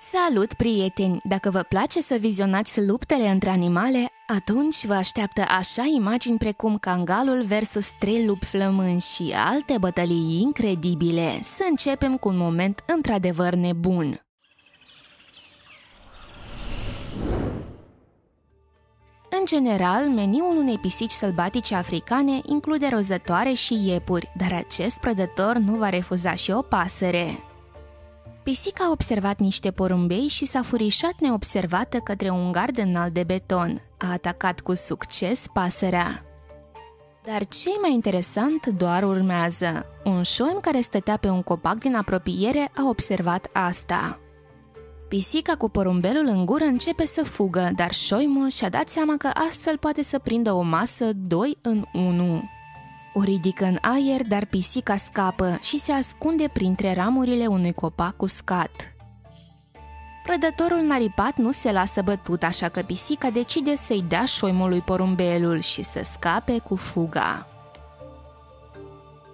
Salut, prieteni! Dacă vă place să vizionați luptele între animale, atunci vă așteaptă așa imagini precum Kangalul versus 3 lupi flămânzi și alte bătălii incredibile. Să începem cu un moment într-adevăr nebun. În general, meniul unei pisici sălbatice africane include rozătoare și iepuri, dar acest prădător nu va refuza și o pasăre. Pisica a observat niște porumbei și s-a furișat neobservată către un gard înalt de beton. A atacat cu succes pasărea. Dar ce mai interesant doar urmează. Un șoim care stătea pe un copac din apropiere a observat asta. Pisica cu porumbelul în gură începe să fugă, dar șoimul și-a dat seama că astfel poate să prindă o masă 2 în 1. O ridică în aer, dar pisica scapă și se ascunde printre ramurile unui copac uscat. Prădătorul naripat nu se lasă bătut, așa că pisica decide să-i dea șoimului porumbelul și să scape cu fuga.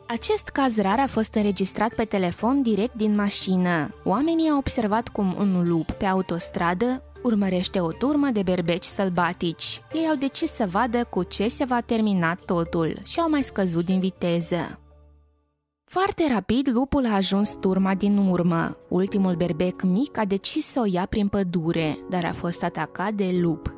Acest caz rar a fost înregistrat pe telefon direct din mașină. Oamenii au observat cum un lup pe autostradă urmărește o turmă de berbeci sălbatici. Ei au decis să vadă cu ce se va termina totul și au mai scăzut din viteză. Foarte rapid, lupul a ajuns turma din urmă. Ultimul berbec mic a decis să o ia prin pădure, dar a fost atacat de lup.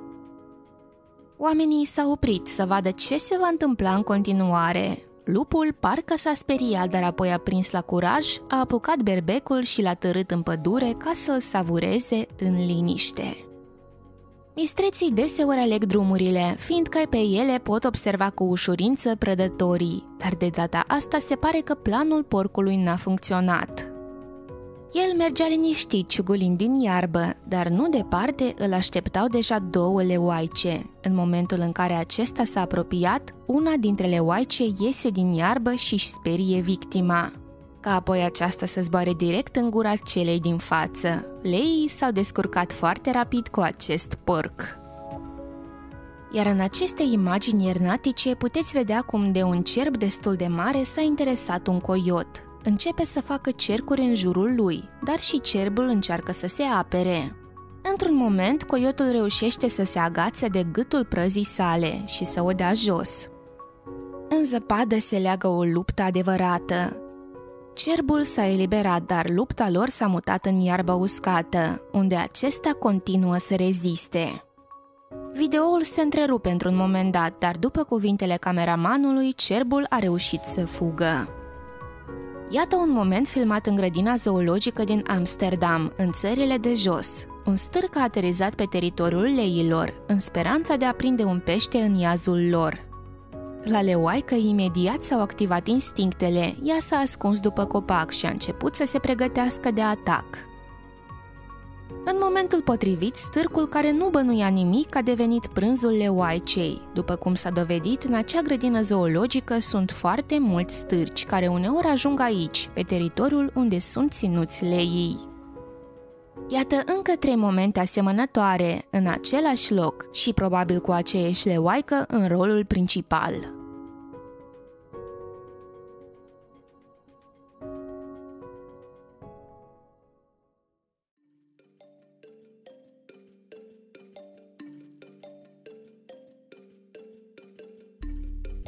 Oamenii s-au oprit să vadă ce se va întâmpla în continuare. Lupul parcă s-a speriat, dar apoi a prins la curaj, a apucat berbecul și l-a târât în pădure ca să-l savureze în liniște. Mistreții deseori aleg drumurile, fiindcă pe ele pot observa cu ușurință prădătorii, dar de data asta se pare că planul porcului n-a funcționat. El mergea liniștit, ciugolind din iarbă, dar nu departe îl așteptau deja 2 leoaice. În momentul în care acesta s-a apropiat, una dintre leoaice iese din iarbă și își sperie victima, ca apoi aceasta să zboare direct în gura celei din față. Leii s-au descurcat foarte rapid cu acest porc. Iar în aceste imagini iernatice puteți vedea cum de un cerb destul de mare s-a interesat un coiot. Începe să facă cercuri în jurul lui, dar și cerbul încearcă să se apere. Într-un moment, coyotul reușește să se agațe de gâtul prăzii sale și să o dea jos. În zăpadă se leagă o luptă adevărată. Cerbul s-a eliberat, dar lupta lor s-a mutat în iarba uscată, unde acesta continuă să reziste. Videoul se întrerupe într-un moment dat, dar după cuvintele cameramanului, cerbul a reușit să fugă. Iată un moment filmat în grădina zoologică din Amsterdam, în țările de jos. Un stârc a aterizat pe teritoriul leilor, în speranța de a prinde un pește în iazul lor. La leoaică imediat s-au activat instinctele, ea s-a ascuns după copac și a început să se pregătească de atac. În momentul potrivit, stârcul care nu bănuia nimic a devenit prânzul leoaicei. După cum s-a dovedit, în acea grădină zoologică sunt foarte mulți stârci care uneori ajung aici, pe teritoriul unde sunt ținuți leii. Iată încă 3 momente asemănătoare, în același loc și probabil cu aceeași leoaică în rolul principal.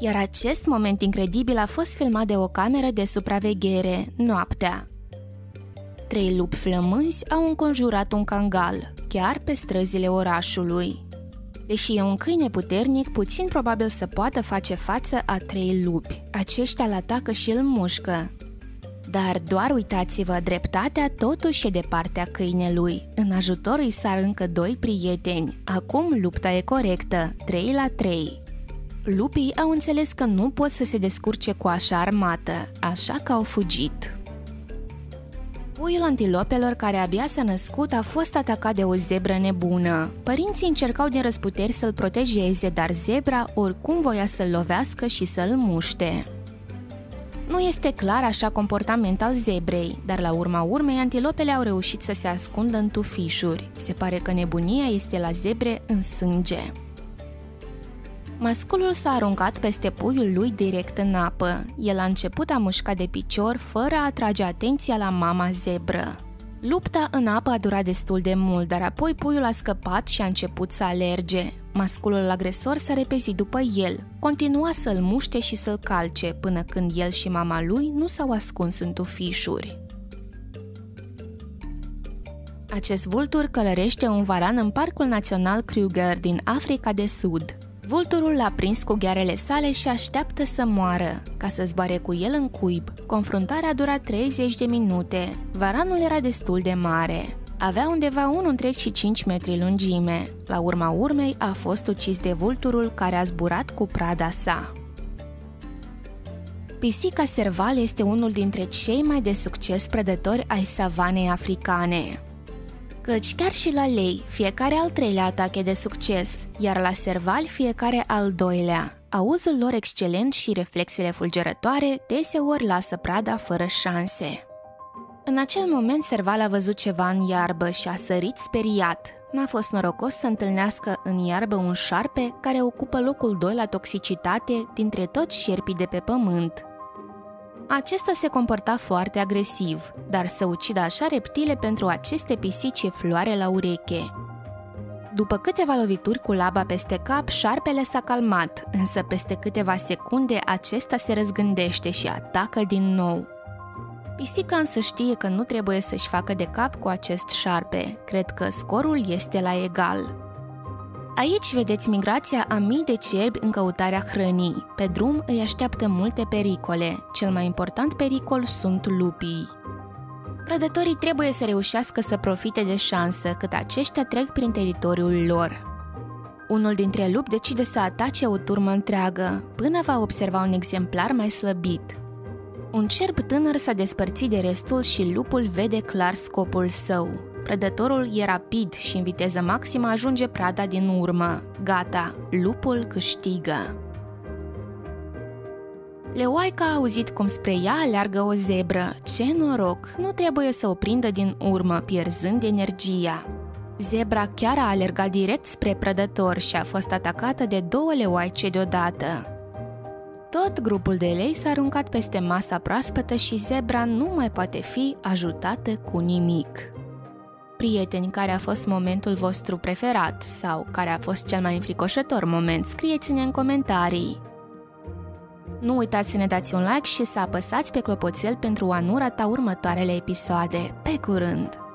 Iar acest moment incredibil a fost filmat de o cameră de supraveghere, noaptea. 3 lupi flămânzi au înconjurat un cangal, chiar pe străzile orașului. Deși e un câine puternic, puțin probabil să poată face față a 3 lupi. Aceștia îl atacă și îl mușcă. Dar doar uitați-vă, dreptatea totuși e de partea câinelui. În ajutor îi sar încă 2 prieteni. Acum lupta e corectă, 3 la 3. Lupii au înțeles că nu pot să se descurce cu așa armată, așa că au fugit. Puiul antilopelor care abia s-a născut a fost atacat de o zebră nebună. Părinții încercau din răzputeri să-l protejeze, dar zebra oricum voia să-l lovească și să-l muște. Nu este clar așa comportament al zebrei, dar la urma urmei antilopele au reușit să se ascundă în tufișuri. Se pare că nebunia este la zebre în sânge. Masculul s-a aruncat peste puiul lui direct în apă. El a început a mușca de picior fără a atrage atenția la mama zebră. Lupta în apă a durat destul de mult, dar apoi puiul a scăpat și a început să alerge. Masculul agresor s-a repezit după el, continua să-l muște și să-l calce, până când el și mama lui nu s-au ascuns în tufișuri. Acest vultur călărește un varan în Parcul Național Kruger din Africa de Sud. Vulturul l-a prins cu ghearele sale și așteaptă să moară, ca să zboare cu el în cuib. Confruntarea a durat 30 de minute. Varanul era destul de mare. Avea undeva 1,5 metri lungime. La urma urmei a fost ucis de vulturul care a zburat cu prada sa. Pisica serval este unul dintre cei mai de succes prădători ai savanei africane. Căci chiar și la lei, fiecare al treilea atac e de succes, iar la serval fiecare al doilea. Auzul lor excelent și reflexele fulgerătoare deseori lasă prada fără șanse. În acel moment, serval a văzut ceva în iarbă și a sărit speriat. N-a fost norocos să întâlnească în iarbă un șarpe care ocupă locul 2 la toxicitate dintre toți șerpii de pe pământ. Acesta se comporta foarte agresiv, dar să ucidă așa reptile pentru aceste pisici e floare la ureche. După câteva lovituri cu laba peste cap, șarpele s-a calmat, însă peste câteva secunde acesta se răzgândește și atacă din nou. Pisica însă știe că nu trebuie să-și facă de cap cu acest șarpe, cred că scorul este la egal. Aici vedeți migrația a mii de cerbi în căutarea hrănii. Pe drum îi așteaptă multe pericole. Cel mai important pericol sunt lupii. Prădătorii trebuie să reușească să profite de șansă, cât aceștia trec prin teritoriul lor. Unul dintre lupi decide să atace o turmă întreagă, până va observa un exemplar mai slăbit. Un cerb tânăr s-a despărțit de restul și lupul vede clar scopul său. Prădătorul e rapid și în viteză maximă ajunge prada din urmă. Gata, lupul câștigă. Leoaica a auzit cum spre ea aleargă o zebră. Ce noroc! Nu trebuie să o prindă din urmă, pierzând energia. Zebra chiar a alergat direct spre prădător și a fost atacată de 2 leoaice deodată. Tot grupul de lei s-a aruncat peste masa proaspătă și zebra nu mai poate fi ajutată cu nimic. Prieteni, care a fost momentul vostru preferat sau care a fost cel mai înfricoșător moment, scrieți-ne în comentarii. Nu uitați să ne dați un like și să apăsați pe clopoțel pentru a nu rata următoarele episoade. Pe curând!